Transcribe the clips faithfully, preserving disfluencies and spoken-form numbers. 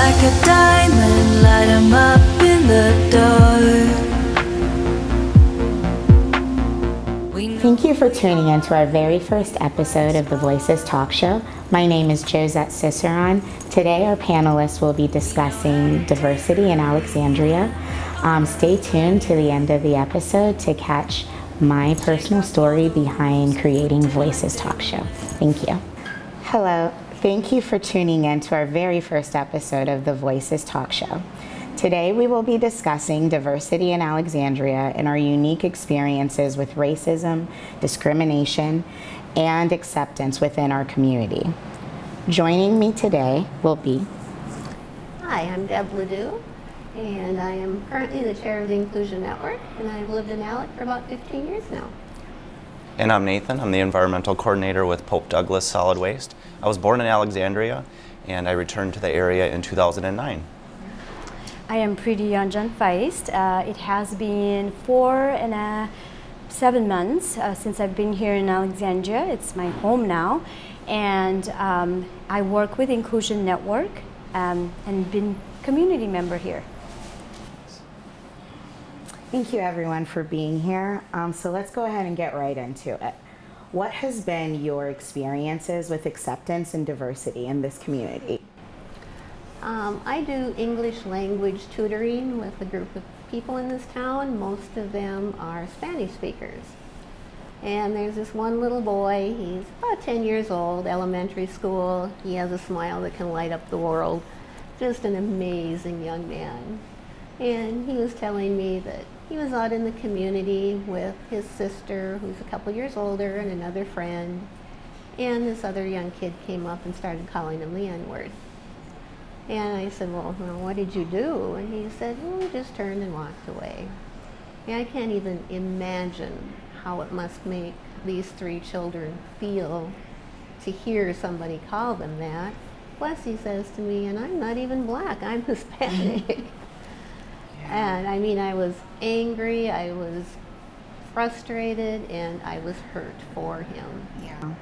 like a diamond, light 'em up in the dark. Thank you for tuning in to our very first episode of the Voices Talk Show. My name is Josette Ciceron. Today our panelists will be discussing diversity in Alexandria. Um, stay tuned to the end of the episode to catch my personal story behind creating Voices Talk Show. Thank you. Hello. Thank you for tuning in to our very first episode of the Voices Talk Show. Today we will be discussing diversity in Alexandria and our unique experiences with racism, discrimination, and acceptance within our community. Joining me today will be... Hi, I'm Deb Ledoux, and I am currently the chair of the Inclusion Network, and I've lived in Alec for about fifteen years now. And I'm Nathan. I'm the environmental coordinator with Pope Douglas Solid Waste. I was born in Alexandria, and I returned to the area in two thousand nine. I am Preeti Anjan Feist. Uh, it has been four and a, seven months uh, since I've been here in Alexandria. It's my home now, and um, I work with Inclusion Network um, and been community member here. Thank you, everyone, for being here. Um, so let's go ahead and get right into it. What has been your experiences with acceptance and diversity in this community? Um, I do English language tutoring with a group of people in this town. Most of them are Spanish speakers. And there's this one little boy, he's about ten years old, elementary school. He has a smile that can light up the world. Just an amazing young man. And he was telling me that he was out in the community with his sister, who's a couple years older, and another friend. And this other young kid came up and started calling him the N-word. And I said, well, well, what did you do? And he said, well, we just turned and walked away. And I can't even imagine how it must make these three children feel to hear somebody call them that. Plus, he says to me, and I'm not even black, I'm Hispanic. And I mean, I was angry, I was frustrated, and I was hurt for him. Yeah,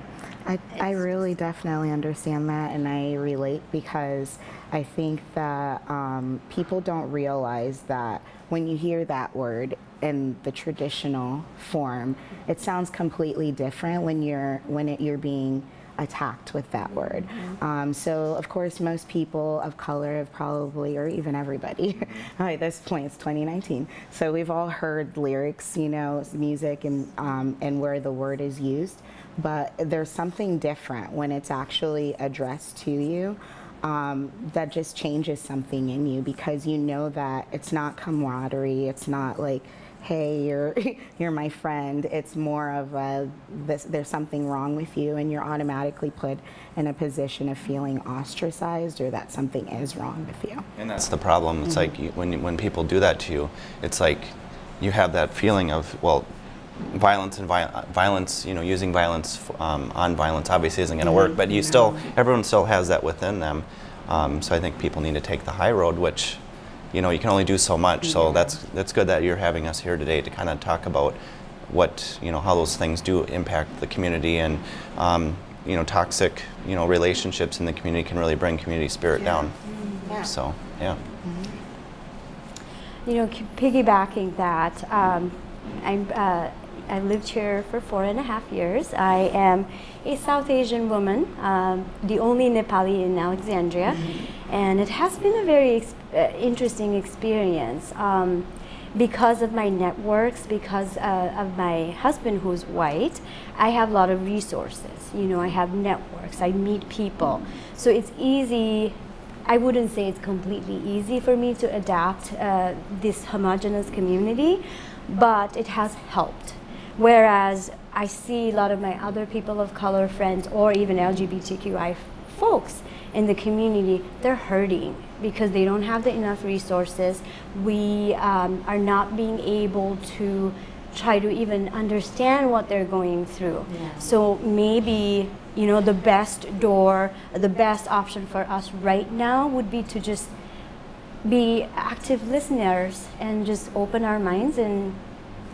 I, I really definitely understand that, and I relate, because I think that um, people don't realize that when you hear that word in the traditional form, it sounds completely different when you're, when it, you're being attacked with that word. Mm-hmm. um, so of course most people of color have probably, or even everybody at this point, it's twenty nineteen, so we've all heard lyrics, you know, music, and um, and where the word is used, but there's something different when it's actually addressed to you um, that just changes something in you, because you know that it's not camaraderie, it's not like, hey, you're you're my friend. It's more of a, this, there's something wrong with you, and you're automatically put in a position of feeling ostracized, or that something is wrong with you. And that's the problem. It's mm-hmm. like when when people do that to you, it's like you have that feeling of, well, violence and viol violence. You know, using violence um, on violence obviously isn't going to work, but you yeah. still, everyone still has that within them. Um, so I think people need to take the high road, which, you know, you can only do so much, so yeah. that's that's good that you're having us here today to kind of talk about what, you know, how those things do impact the community, and um, you know, toxic, you know, relationships in the community can really bring community spirit yeah. down. Yeah. So yeah. You know, piggybacking that, um, I'm uh, I lived here for four and a half years. I am a South Asian woman, um, the only Nepali in Alexandria, mm-hmm. and it has been a very ex uh, interesting experience um, because of my networks, because uh, of my husband who's white. I have a lot of resources. You know, I have networks, I meet people, so it's easy. I wouldn't say it's completely easy for me to adapt uh, this homogenous community, but it has helped. Whereas I see a lot of my other people of color friends, or even L G B T Q I folks in the community, they're hurting because they don't have the enough resources. We um, are not being able to try to even understand what they're going through. Yeah. So maybe, you know, the best door, the best option for us right now would be to just be active listeners and just open our minds, and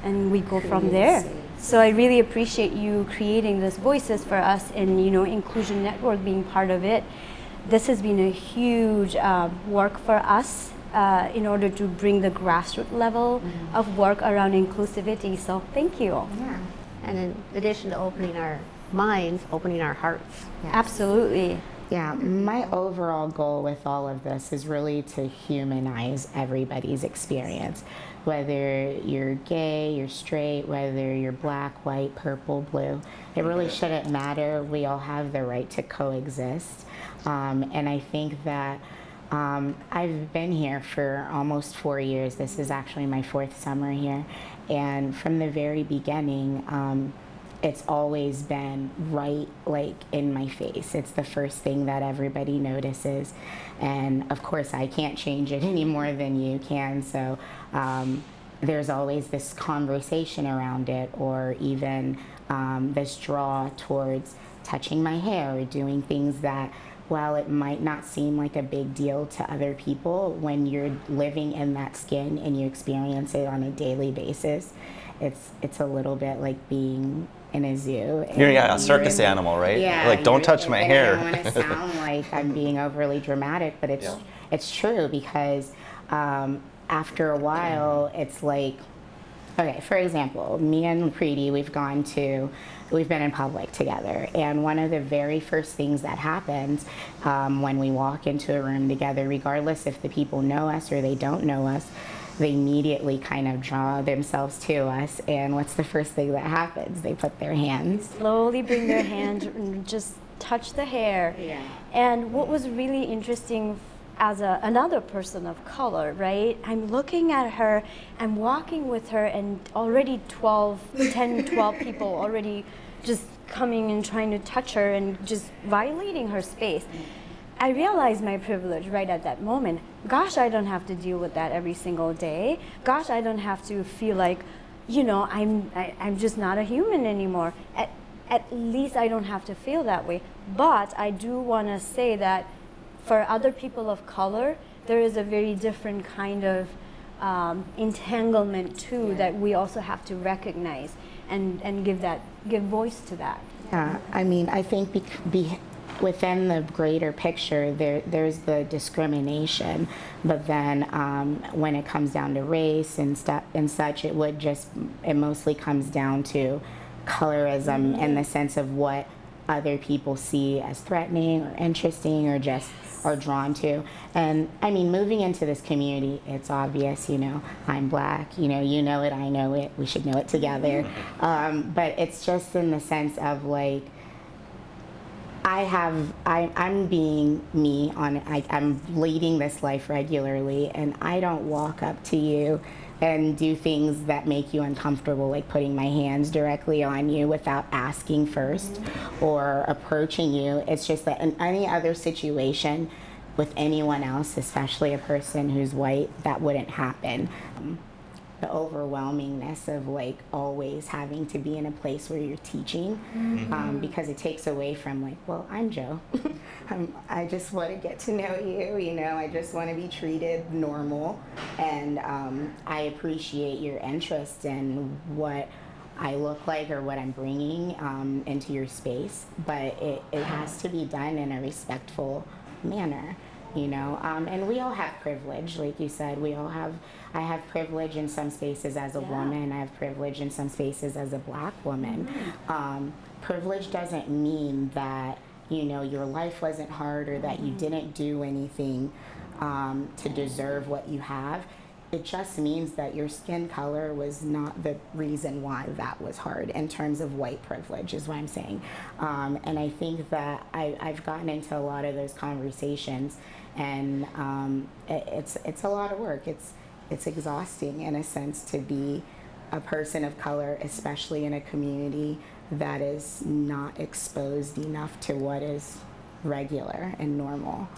and we go from there. So I really appreciate you creating these voices for us, and, you know, Inclusion Network being part of it. this has been a huge uh, work for us uh, in order to bring the grassroots level mm-hmm. of work around inclusivity. So thank you. Yeah. And in addition to opening our minds, opening our hearts. Yes. Absolutely. Yeah, my overall goal with all of this is really to humanize everybody's experience, whether you're gay, you're straight, whether you're black, white, purple, blue. It really shouldn't matter. We all have the right to coexist. Um, and I think that um, I've been here for almost four years. This is actually my fourth summer here. And from the very beginning, um, it's always been right, like, in my face. It's the first thing that everybody notices. And of course, I can't change it any more than you can. So um, there's always this conversation around it, or even um, this draw towards touching my hair or doing things that, while it might not seem like a big deal to other people, when you're living in that skin and you experience it on a daily basis, it's, it's a little bit like being in a zoo. You're yeah, a circus you're, animal, right? Yeah. Like, don't touch my hair. I don't want to sound like I'm being overly dramatic, but it's yeah. it's true, because um, after a while, it's like, okay, for example, me and Preeti, we've gone to, we've been in public together, and one of the very first things that happens um, when we walk into a room together, regardless if the people know us or they don't know us, they immediately kind of draw themselves to us, and what's the first thing that happens? They put their hands. Slowly bring their hand and just touch the hair. Yeah. And what was really interesting as a, another person of color, right? I'm looking at her, I'm walking with her, and already twelve, ten, twelve people already just coming and trying to touch her and just violating her space. I realized my privilege right at that moment. Gosh, I don't have to deal with that every single day. Gosh, I don't have to feel like, you know, I'm, I, I'm just not a human anymore. At, at least I don't have to feel that way. But I do want to say that for other people of color, there is a very different kind of um, entanglement too yeah. that we also have to recognize and, and give, that, give voice to that. Yeah, I mean, I think be, be within the greater picture, there, there's the discrimination, but then um, when it comes down to race and stuff and such, it would just, it mostly comes down to colorism mm-hmm. in the sense of what other people see as threatening or interesting or just are drawn to. And I mean, moving into this community, it's obvious, you know, I'm black, you know, you know it, I know it, we should know it together. Um, but it's just in the sense of like, I have, I, I'm being me, on, I, I'm leading this life regularly, and I don't walk up to you and do things that make you uncomfortable, like putting my hands directly on you without asking first or approaching you. It's just that in any other situation with anyone else, especially a person who's white, that wouldn't happen. Um, the overwhelmingness of like always having to be in a place where you're teaching mm-hmm. um, because it takes away from like, well, I'm Joe. I'm, I just want to get to know you, you know, I just want to be treated normal, and um, I appreciate your interest in what I look like or what I'm bringing um, into your space, but it, it has to be done in a respectful manner. You know, um, and we all have privilege, like you said, we all have, I have privilege in some spaces as a yeah. woman, I have privilege in some spaces as a black woman. Mm-hmm. um, privilege doesn't mean that, you know, your life wasn't hard or that mm-hmm. you didn't do anything um, to deserve what you have. It just means that your skin color was not the reason why that was hard in terms of white privilege, is what I'm saying. Um, and I think that I, I've gotten into a lot of those conversations, and um, it, it's it's a lot of work. It's it's exhausting in a sense to be a person of color, especially in a community that is not exposed enough to what is regular and normal.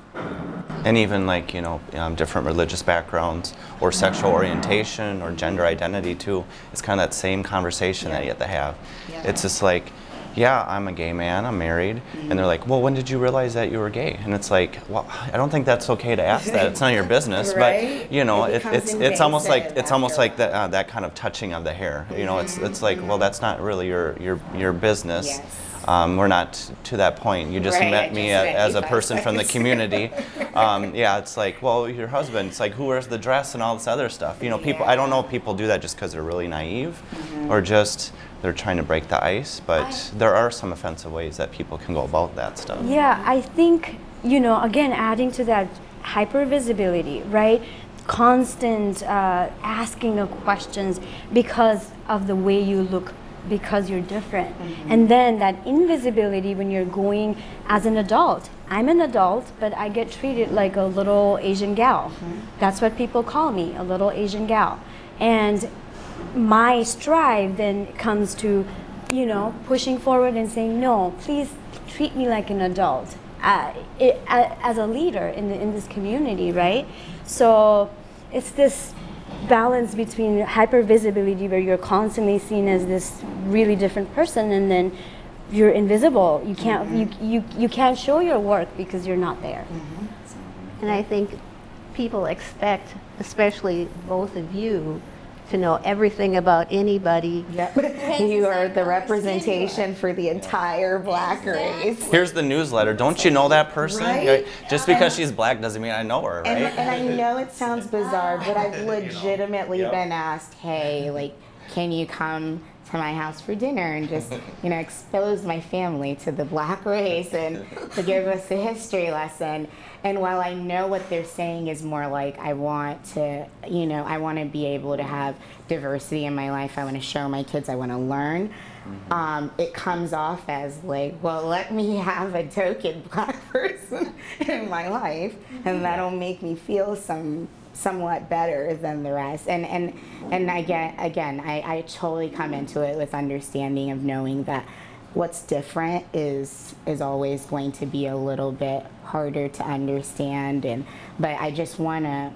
And even like, you know, um, different religious backgrounds or sexual orientation or gender identity too. It's kind of that same conversation yeah. that you have to have. Yeah. It's just like, yeah, I'm a gay man, I'm married. Mm-hmm. And they're like, well, when did you realize that you were gay? And it's like, well, I don't think that's okay to ask that. It's not your business. Right? But, you know, it it, it's it's almost like it's almost like that, uh, that kind of touching of the hair. You know, mm-hmm. it's it's like, well, that's not really your your, your business. Yes. Um, we're not to that point. You just right, met me just a, as a person from the community. Um, yeah, it's like, well, your husband, it's like, who wears the dress and all this other stuff. You know, people, yeah. I don't know if people do that just because they're really naive mm-hmm. or just they're trying to break the ice, but I, there are some offensive ways that people can go about that stuff. Yeah, I think, you know, again, adding to that hyper-visibility, right? Constant uh, asking of questions because of the way you look, because you're different. Mm-hmm. And then that invisibility when you're going as an adult. I'm an adult, but I get treated like a little Asian gal. Mm-hmm. That's what people call me, a little Asian gal. And my strive then comes to, you know, pushing forward and saying, no, please treat me like an adult. Uh, it, uh, as a leader in, the, in this community, right? So it's this balance between hyper-visibility where you're constantly seen as this really different person, and then you're invisible. You can't, mm-hmm. you, you, you can't show your work because you're not there. Mm-hmm. And I think people expect, especially both of you, to know everything about anybody. Yep. You are the representation for the entire black race. Here's the newsletter. Don't you know that person? Right? Just because she's black doesn't mean I know her, right? And, and I know it sounds bizarre, but I've legitimately you know? yep. been asked, hey, like, can you come to my house for dinner and just, you know, expose my family to the black race and to give us a history lesson. And while I know what they're saying is more like, I want to, you know, I want to be able to have diversity in my life. I want to show my kids. I want to learn. Mm-hmm. um, it comes off as like, well, let me have a token black person in my life, mm-hmm. and that'll make me feel some somewhat better than the rest. And and and I get, again, I, I totally come into it with understanding of knowing that what's different is is always going to be a little bit harder to understand. And but I just want to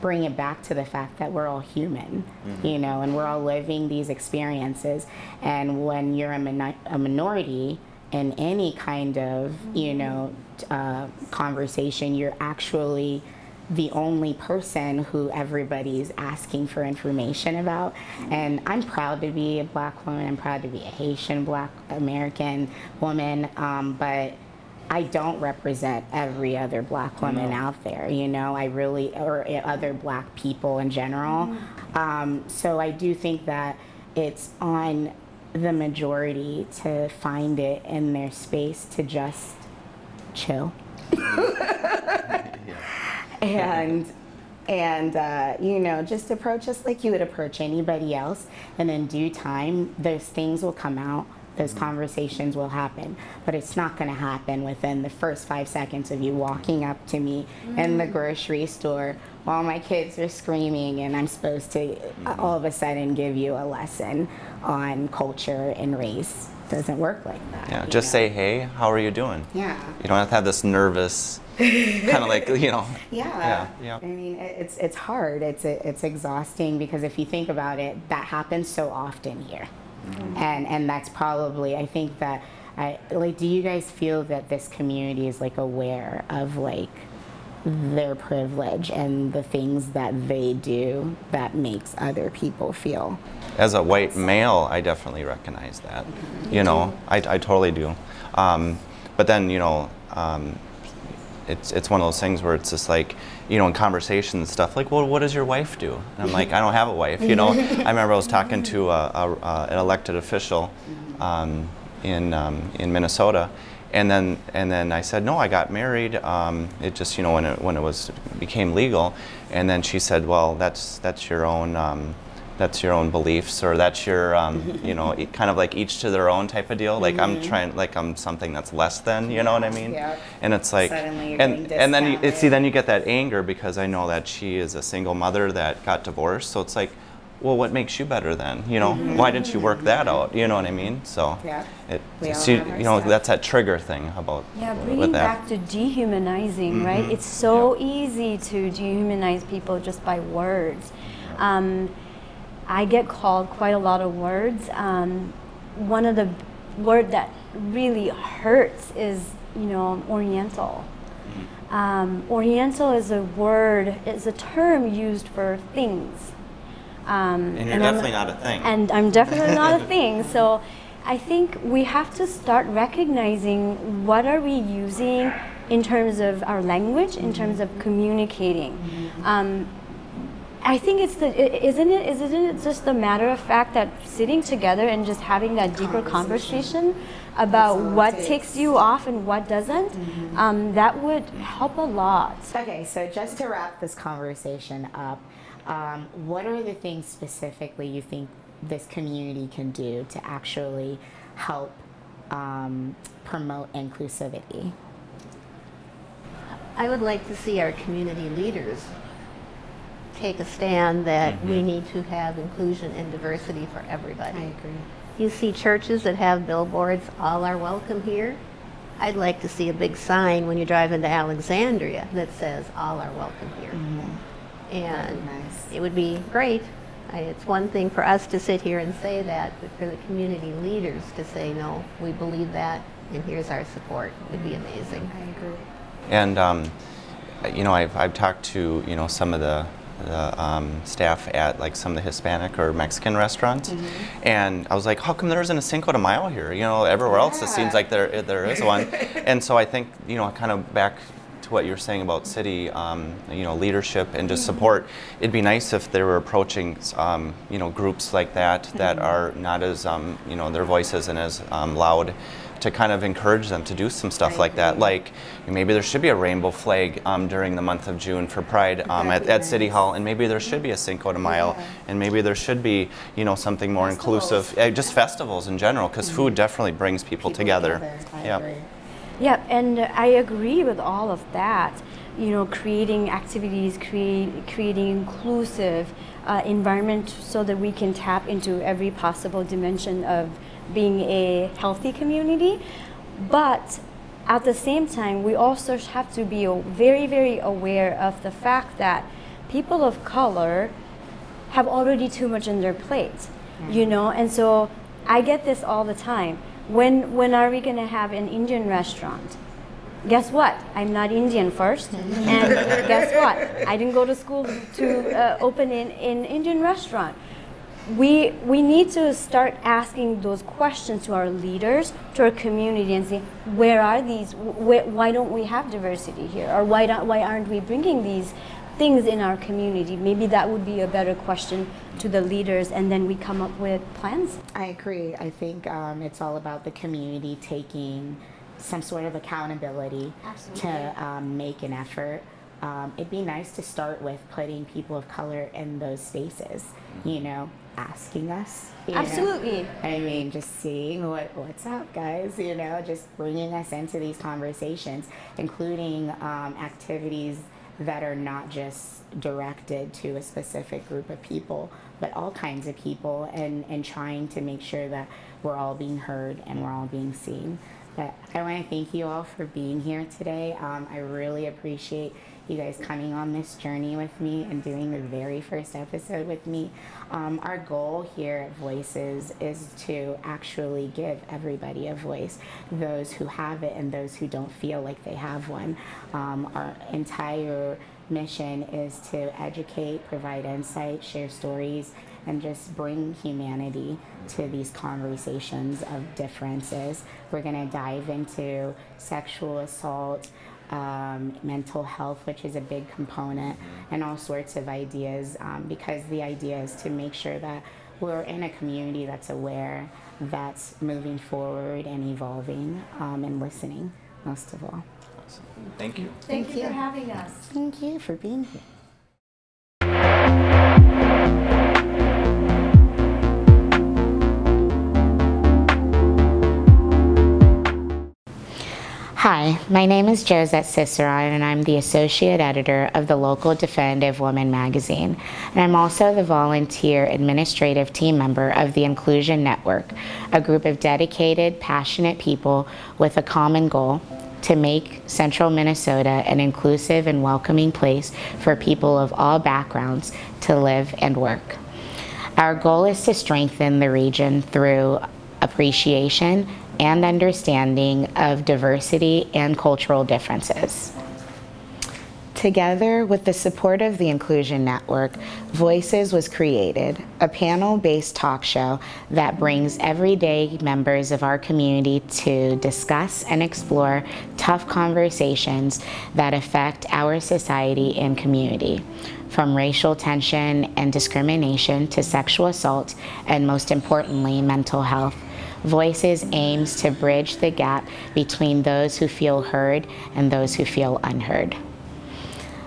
bring it back to the fact that we're all human, mm-hmm. you know, and we're all living these experiences. And when you're a, min a minority in any kind of, you know, uh, conversation, you're actually the only person who everybody's asking for information about. And I'm proud to be a black woman. I'm proud to be a Haitian black American woman, um, but I don't represent every other black woman no. out there, you know, I really, or other black people in general. Mm. Um, so I do think that it's on the majority to find it in their space to just chill. And, and uh, you know, just approach us like you would approach anybody else. And in due time, those things will come out. Those conversations will happen. But it's not going to happen within the first five seconds of you walking up to me mm-hmm. in the grocery store while my kids are screaming and I'm supposed to mm-hmm. all of a sudden give you a lesson on culture and race. Doesn't work like that. Yeah, just know? say, hey, how are you doing? Yeah. You don't have to have this nervous kind of like, you know. Yeah. yeah. Yeah. I mean, it's it's hard. It's it's exhausting because if you think about it, that happens so often here. Mm-hmm. And and that's probably, I think that I like, do you guys feel that this community is like aware of like their privilege and the things that they do that makes other people feel? As a white male, I definitely recognize that. You know, I, I totally do. Um, but then, you know, um, it's it's one of those things where it's just like, you know, in conversation and stuff, like, well, what does your wife do? And I'm like, I don't have a wife, you know. I remember I was talking to a, a, a, an elected official um, in um, in Minnesota, and then and then I said, no, I got married. Um, it just, you know, when it when it was became legal, and then she said, well, that's that's your own. Um, that's your own beliefs, or that's your, um, you know, kind of like each to their own type of deal. Like mm-hmm. I'm trying, like I'm something that's less than, you know what I mean? Yeah. And it's like, suddenly you're and, and then you, it, see, then you get that anger because I know that she is a single mother that got divorced. So it's like, well, what makes you better then? You know, mm-hmm. why didn't you work that out? You know what I mean? So, yeah. it, so you, you know, that's that trigger thing about yeah, bringing back to dehumanizing, mm-hmm. right? It's so yeah. easy to dehumanize people just by words. Um, I get called quite a lot of words. Um, one of the word that really hurts is, you know, Oriental. Um, Oriental is a word, it's a term used for things. Um, and you're and definitely I'm, not a thing. And I'm definitely not a thing. So I think we have to start recognizing what are we using in terms of our language, in terms of communicating. Um, I think it's the, isn't it, isn't it just the matter of fact that sitting together and just having that deeper conversation, conversation about what takes. takes you off and what doesn't, mm-hmm. um, that would help a lot. Okay, so just to wrap this conversation up, um, what are the things specifically you think this community can do to actually help um, promote inclusivity? I would like to see our community leaders take a stand that mm-hmm. we need to have inclusion and diversity for everybody. I agree. You see churches that have billboards, all are welcome here. I'd like to see a big sign when you drive into Alexandria that says, all are welcome here. Mm-hmm. And nice. It would be great. I, it's one thing for us to sit here and say that, but for the community leaders to say, no, we believe that, and here's our support, mm-hmm. would be amazing. I agree. And, um, you know, I've, I've talked to, you know, some of the the um, staff at like some of the Hispanic or Mexican restaurants, mm-hmm. and I was like, how come there isn't a Cinco de Mayo here? You know, everywhere yeah. else it seems like there there is one. And so I think, you know, kind of back to what you're saying about city, um, you know, leadership and just mm-hmm. support, it'd be nice if they were approaching, um, you know, groups like that that mm-hmm. are not as, um, you know, their voice isn't as um, loud, to kind of encourage them to do some stuff right. like that. Like maybe there should be a rainbow flag um, during the month of June for Pride um, at, at City Hall, and maybe there should be a Cinco de Mayo, yeah. and maybe there should be, you know, something more festivals. inclusive, uh, just festivals in general, because mm-hmm. food definitely brings people, people together. together. I yeah. agree. Yeah, and I agree with all of that. You know, creating activities, create, creating inclusive uh, environment so that we can tap into every possible dimension of being a healthy community, but at the same time we also have to be very, very aware of the fact that people of color have already too much on their plate, mm-hmm. you know, and so I get this all the time. When, when are we gonna have an Indian restaurant? Guess what? I'm not Indian first, and guess what? I didn't go to school to uh, open an, an Indian restaurant. We, we need to start asking those questions to our leaders, to our community, and say, where are these, wh why don't we have diversity here? Or why, don't, why aren't we bringing these things in our community? Maybe that would be a better question to the leaders, and then we come up with plans. I agree. I think um, it's all about the community taking some sort of accountability Absolutely. to um, make an effort. Um, it'd be nice to start with putting people of color in those spaces, you know, asking us. Absolutely. Know? I mean, just seeing what, what's up, guys, you know, just bringing us into these conversations, including um, activities that are not just directed to a specific group of people, but all kinds of people, and, and trying to make sure that we're all being heard and we're all being seen. But I want to thank you all for being here today. Um, I really appreciate you guys coming on this journey with me and doing the very first episode with me. Um, our goal here at Voices is to actually give everybody a voice, those who have it and those who don't feel like they have one. Um, our entire mission is to educate, provide insight, share stories, and just bring humanity to these conversations of differences. We're gonna dive into sexual assault, Um, mental health, which is a big component, and all sorts of ideas, um, because the idea is to make sure that we're in a community that's aware, that's moving forward and evolving, um, and listening, most of all. Awesome. Thank you. Thank, Thank you for having us. Thank you for being here. Hi, my name is Josette Ciceron, and I'm the Associate Editor of the local Definitive Woman Magazine, and I'm also the volunteer administrative team member of the Inclusion Network, a group of dedicated, passionate people with a common goal to make Central Minnesota an inclusive and welcoming place for people of all backgrounds to live and work. Our goal is to strengthen the region through appreciation and understanding of diversity and cultural differences. Together with the support of the Inclusion Network, Voices was created, a panel-based talk show that brings everyday members of our community to discuss and explore tough conversations that affect our society and community, from racial tension and discrimination to sexual assault and, most importantly, mental health. Voices aims to bridge the gap between those who feel heard and those who feel unheard.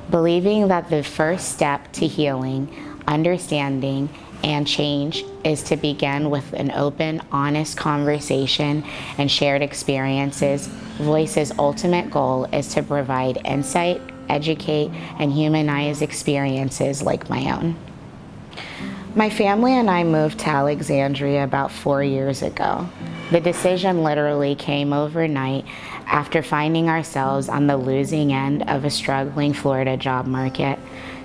Believing that the first step to healing, understanding, and change is to begin with an open, honest conversation and shared experiences, Voice's ultimate goal is to provide insight, educate, and humanize experiences like my own. My family and I moved to Alexandria about four years ago. The decision literally came overnight after finding ourselves on the losing end of a struggling Florida job market.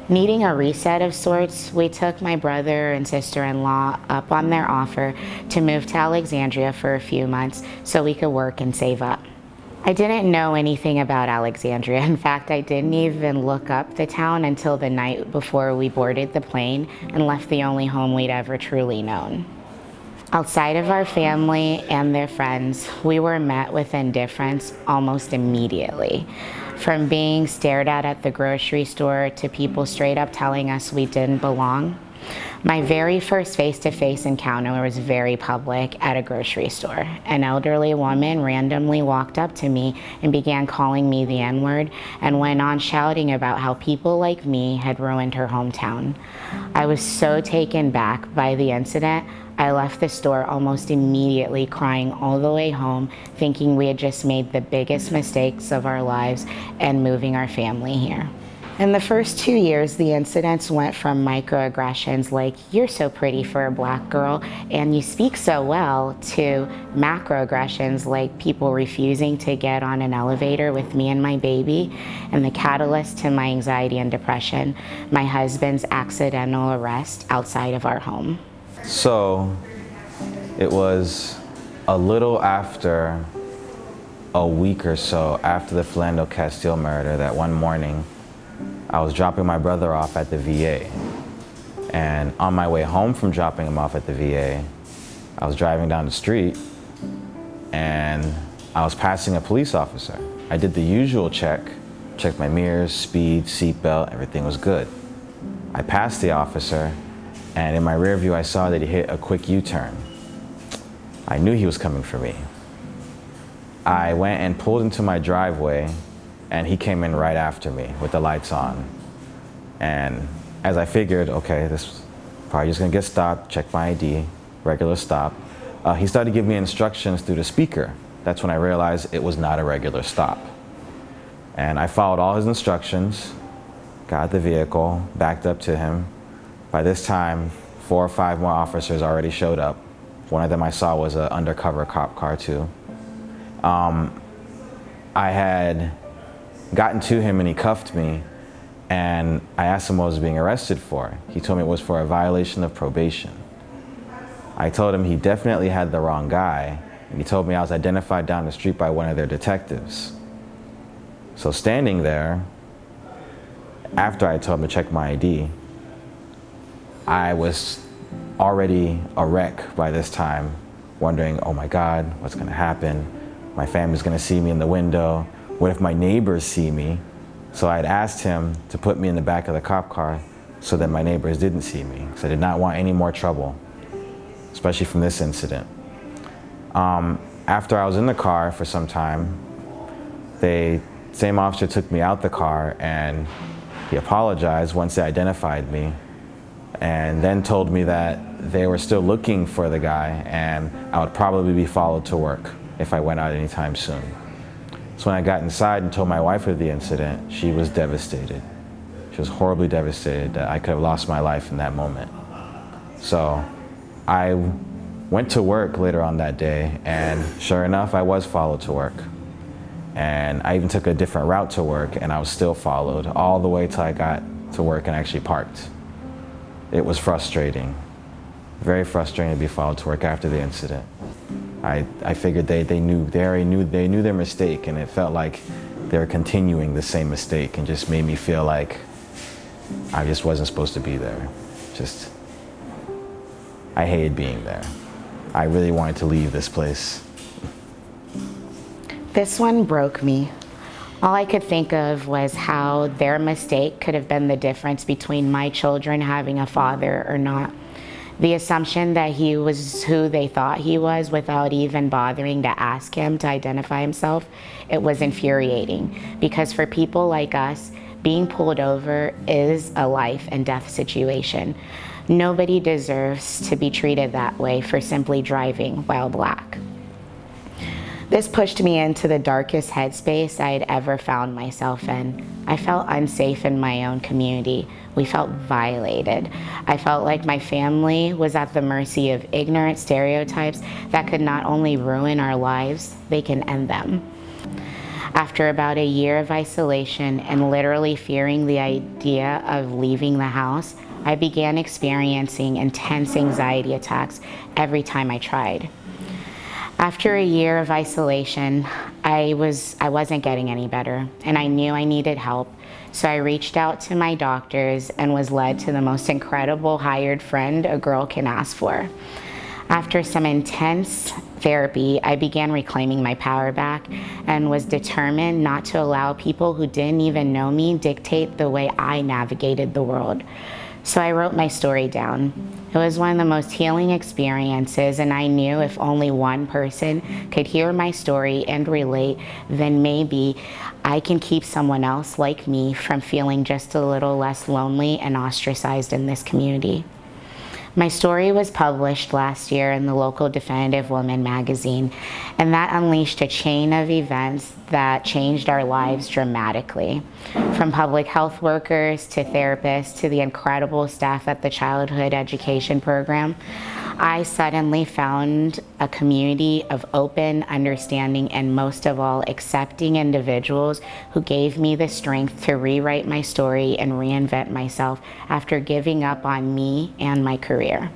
Needing a reset of sorts, we took my brother and sister-in-law up on their offer to move to Alexandria for a few months so we could work and save up. I didn't know anything about Alexandria. In fact, I didn't even look up the town until the night before we boarded the plane and left the only home we'd ever truly known. Outside of our family and their friends, we were met with indifference almost immediately. From being stared at at the grocery store to people straight up telling us we didn't belong. My very first face-to-face encounter was very public at a grocery store. An elderly woman randomly walked up to me and began calling me the N-word and went on shouting about how people like me had ruined her hometown. I was so taken back by the incident, I left the store almost immediately crying all the way home, thinking we had just made the biggest mistakes of our lives and moving our family here. In the first two years, the incidents went from microaggressions like, "You're so pretty for a black girl," and "You speak so well," to macroaggressions like people refusing to get on an elevator with me and my baby, and the catalyst to my anxiety and depression, my husband's accidental arrest outside of our home. So, it was a little after a week or so after the Philando Castile murder that one morning, I was dropping my brother off at the V A, and on my way home from dropping him off at the V A, I was driving down the street and I was passing a police officer. I did the usual check, checked my mirrors, speed, seatbelt, everything was good. I passed the officer, and in my rear view I saw that he hit a quick U-turn. I knew he was coming for me. I went and pulled into my driveway, and he came in right after me with the lights on. And as I figured, okay, this is probably just gonna get stopped, check my I D, regular stop. Uh, he started giving me instructions through the speaker. That's when I realized it was not a regular stop. And I followed all his instructions, got the vehicle, backed up to him. By this time, four or five more officers already showed up. One of them I saw was an undercover cop car too. Um, I had gotten to him and he cuffed me, and I asked him what I was being arrested for. He told me it was for a violation of probation. I told him he definitely had the wrong guy, and he told me I was identified down the street by one of their detectives. So standing there, after I told him to check my I D, I was already a wreck by this time, wondering, oh my God, what's gonna happen? My family's gonna see me in the window. What if my neighbors see me? So I'd asked him to put me in the back of the cop car so that my neighbors didn't see me, because I did not want any more trouble, especially from this incident. Um, after I was in the car for some time, the same officer took me out the car and he apologized once they identified me, and then told me that they were still looking for the guy and I would probably be followed to work if I went out anytime soon. So when I got inside and told my wife of the incident, she was devastated. She was horribly devastated that I could have lost my life in that moment. So I went to work later on that day, and sure enough, I was followed to work. And I even took a different route to work, and I was still followed all the way till I got to work and actually parked. It was frustrating, very frustrating to be followed to work after the incident. I, I figured they, they knew, they already knew, they knew their mistake, and it felt like they're continuing the same mistake, and just made me feel like I just wasn't supposed to be there. Just, I hated being there. I really wanted to leave this place. This one broke me. All I could think of was how their mistake could have been the difference between my children having a father or not. The assumption that he was who they thought he was without even bothering to ask him to identify himself, it was infuriating. Because for people like us, being pulled over is a life and death situation. Nobody deserves to be treated that way for simply driving while black. This pushed me into the darkest headspace I had ever found myself in. I felt unsafe in my own community. We felt violated. I felt like my family was at the mercy of ignorant stereotypes that could not only ruin our lives, they can end them. After about a year of isolation and literally fearing the idea of leaving the house, I began experiencing intense anxiety attacks every time I tried. After a year of isolation, I, was, I wasn't getting any better, and I knew I needed help. So I reached out to my doctors and was led to the most incredible hired friend a girl can ask for. After some intense therapy, I began reclaiming my power back and was determined not to allow people who didn't even know me dictate the way I navigated the world. So I wrote my story down. It was one of the most healing experiences, and I knew if only one person could hear my story and relate, then maybe I can keep someone else like me from feeling just a little less lonely and ostracized in this community. My story was published last year in the local Definitive Woman magazine, and that unleashed a chain of events that changed our lives dramatically. From public health workers to therapists to the incredible staff at the childhood education program, I suddenly found a community of open, understanding, and most of all, accepting individuals who gave me the strength to rewrite my story and reinvent myself after giving up on me and my career.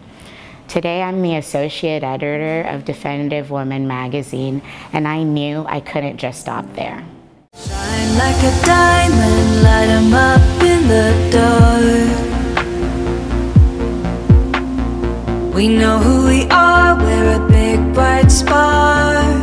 Today, I'm the associate editor of Definitive Woman magazine, and I knew I couldn't just stop there. Shine like a diamond, light 'em up in the dark. We know who we are, we're a big bright spark.